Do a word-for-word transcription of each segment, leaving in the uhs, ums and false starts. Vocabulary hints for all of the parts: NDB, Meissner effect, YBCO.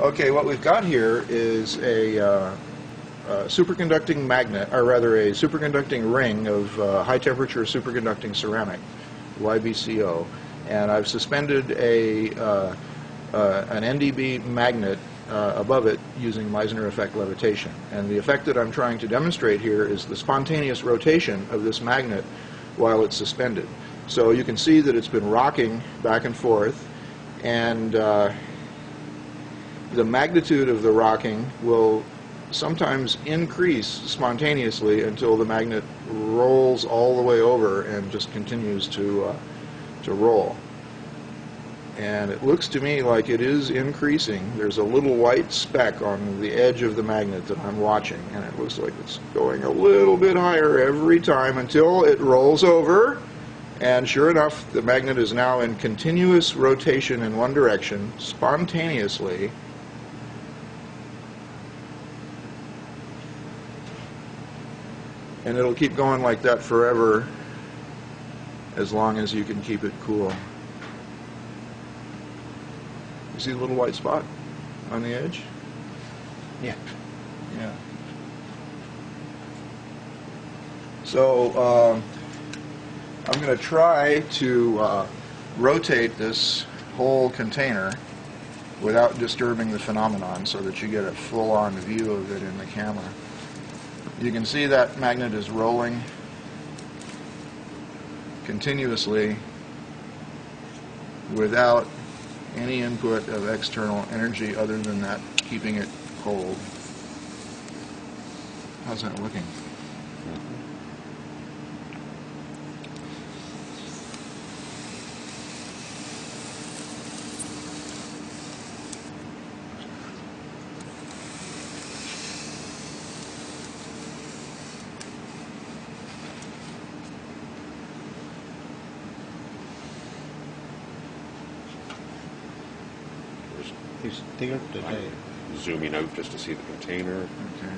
Okay, what we've got here is a uh, uh, superconducting magnet, or rather a superconducting ring of uh, high temperature superconducting ceramic, Y B C O, and I've suspended a uh, uh, an N D B magnet uh, above it using Meissner effect levitation. And the effect that I'm trying to demonstrate here is the spontaneous rotation of this magnet while it's suspended. So you can see that it's been rocking back and forth, and uh, the magnitude of the rocking will sometimes increase spontaneously until the magnet rolls all the way over and just continues to uh, to roll. And it looks to me like it is increasing. There's a little white speck on the edge of the magnet that I'm watching, and it looks like it's going a little bit higher every time until it rolls over. And sure enough, the magnet is now in continuous rotation in one direction, spontaneously, and it'll keep going like that forever as long as you can keep it cool. You see the little white spot on the edge? Yeah. Yeah. So uh, I'm going to try to uh, rotate this whole container without disturbing the phenomenon so that you get a full-on view of it in the camera. You can see that magnet is rolling continuously without any input of external energy other than that keeping it cold. How's that looking? He's there today. I'm zooming out just to see the container. Okay.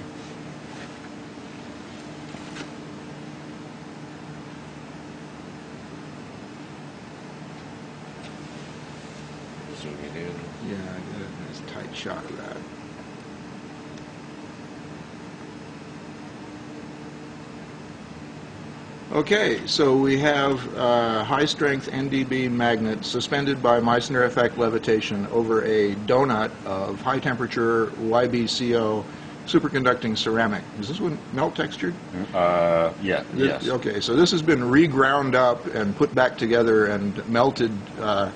Zooming in. Yeah, I got a nice tight shot of that. Okay, so we have a high-strength N D B magnet suspended by Meissner effect levitation over a donut of high-temperature Y B C O superconducting ceramic. Is this one melt textured? Uh, yeah, it, yes. Okay, so this has been re-ground up and put back together and melted uh,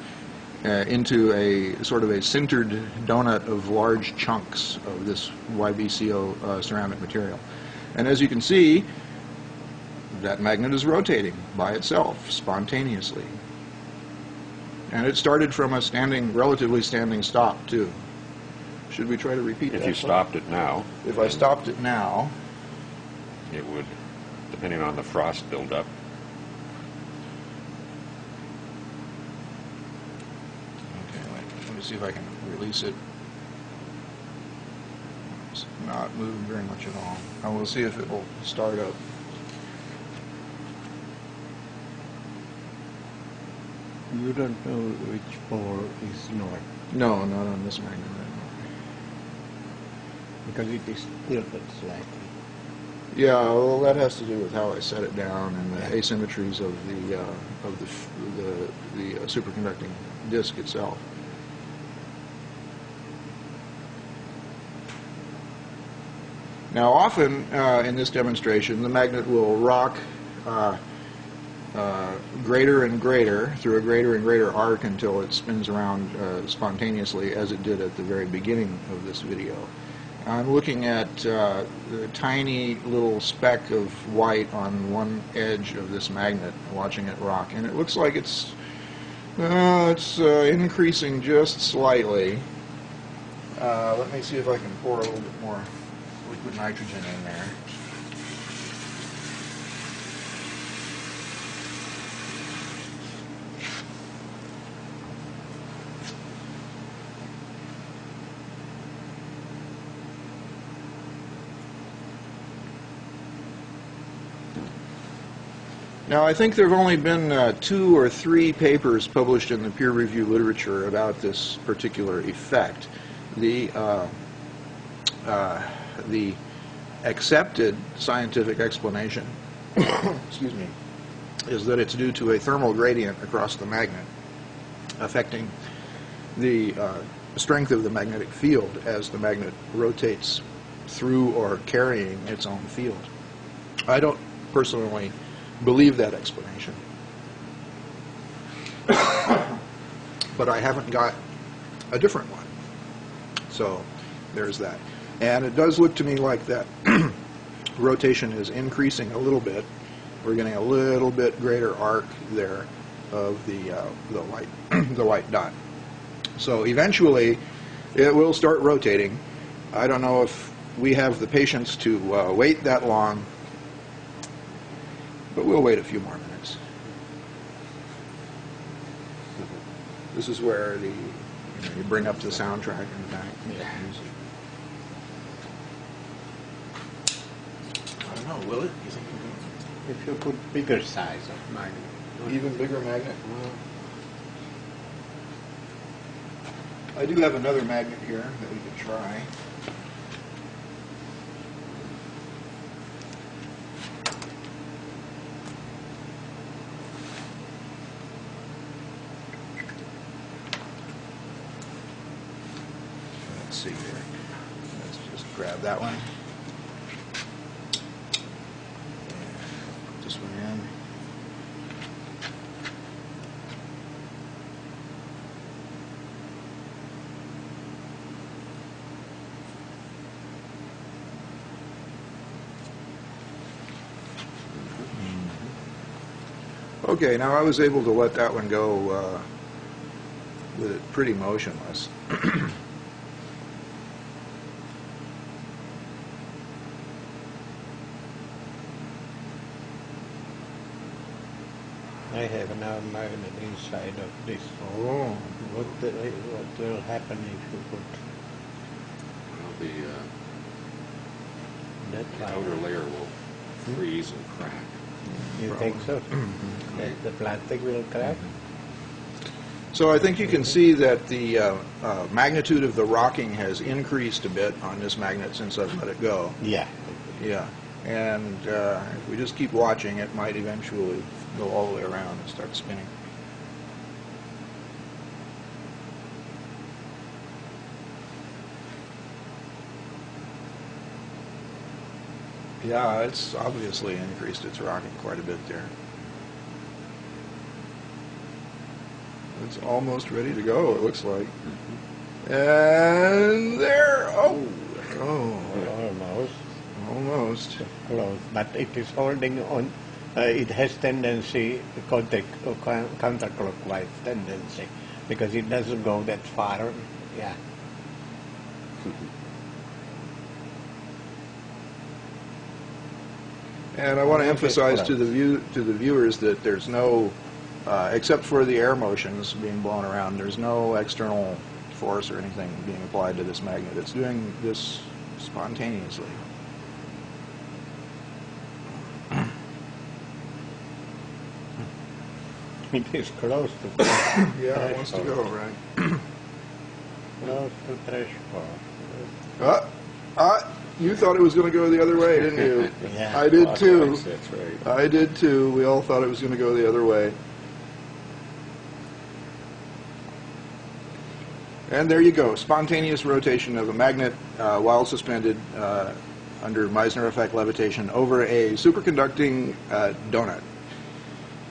uh, into a sort of a sintered donut of large chunks of this Y B C O uh, ceramic material. And as you can see, that magnet is rotating by itself, spontaneously. And it started from a standing, relatively standing stop, too. Should we try to repeat it? If you stopped it now. If I stopped it now. It would, depending on the frost buildup. Okay, wait, let me see if I can release it. It's not moving very much at all. I will see if it will start up. You don't know which pole is north. No, not on this magnet. Because it is tilted slightly. Yeah, well, that has to do with how I set it down and the asymmetries of the uh, of the the, the uh, superconducting disk itself. Now, often uh, in this demonstration, the magnet will rock. Uh, Uh, greater and greater through a greater and greater arc until it spins around uh, spontaneously as it did at the very beginning of this video. I'm looking at uh, the tiny little speck of white on one edge of this magnet, watching it rock, and it looks like it's uh, it's uh, increasing just slightly. Uh, let me see if I can pour a little bit more liquid nitrogen in there. Now, I think there have only been uh, two or three papers published in the peer-reviewed literature about this particular effect. the uh, uh, the accepted scientific explanation excuse me, is that it's due to a thermal gradient across the magnet affecting the uh, strength of the magnetic field as the magnet rotates through or carrying its own field. I don't personally believe that explanation, but I haven't got a different one. So there's that. And it does look to me like that rotation is increasing a little bit. We're getting a little bit greater arc there of the uh, the white the white dot. So eventually, it will start rotating. I don't know if we have the patience to uh, wait that long, but we'll wait a few more minutes. This is where the you, know, you bring up the soundtrack in the back. Yeah. I don't know. Will it? You think it will? If you put bigger size of magnet, even bigger magnet. Well, I do have another magnet here that we could try. Let's see here. Let's just grab that one. Put this one in. Okay, now I was able to let that one go uh, with it pretty motionless. I have another magnet inside of this. Oh. What, the, what will happen if you put... Well, the, uh, that the outer layer will freeze hmm? and crack. You Probably. think so? That the plastic will crack? So I think you can see that the uh, uh, magnitude of the rocking has increased a bit on this magnet since I've let it go. Yeah. Yeah. And uh, if we just keep watching, it might eventually go all the way around and start spinning. Yeah, it's obviously increased its rocking quite a bit there. It's almost ready to go, it looks like. Mm-hmm. And there! Oh! Oh! Almost. Almost. Close. But it is holding on. Uh, it has tendency, counter, counterclockwise tendency, because it doesn't go that far. Yeah. And I want to emphasize to the view to the viewers that there's no, uh, except for the air motions being blown around, there's no external force or anything being applied to this magnet. It's doing this spontaneously. It is close to threshold. Yeah, it wants to go, right? Close to threshold. Uh, uh. You thought it was going to go the other way, didn't you? Yeah, I did too. That's right. I did too. We all thought it was going to go the other way. And there you go. Spontaneous rotation of a magnet uh, while suspended uh, under Meissner effect levitation over a superconducting uh, donut.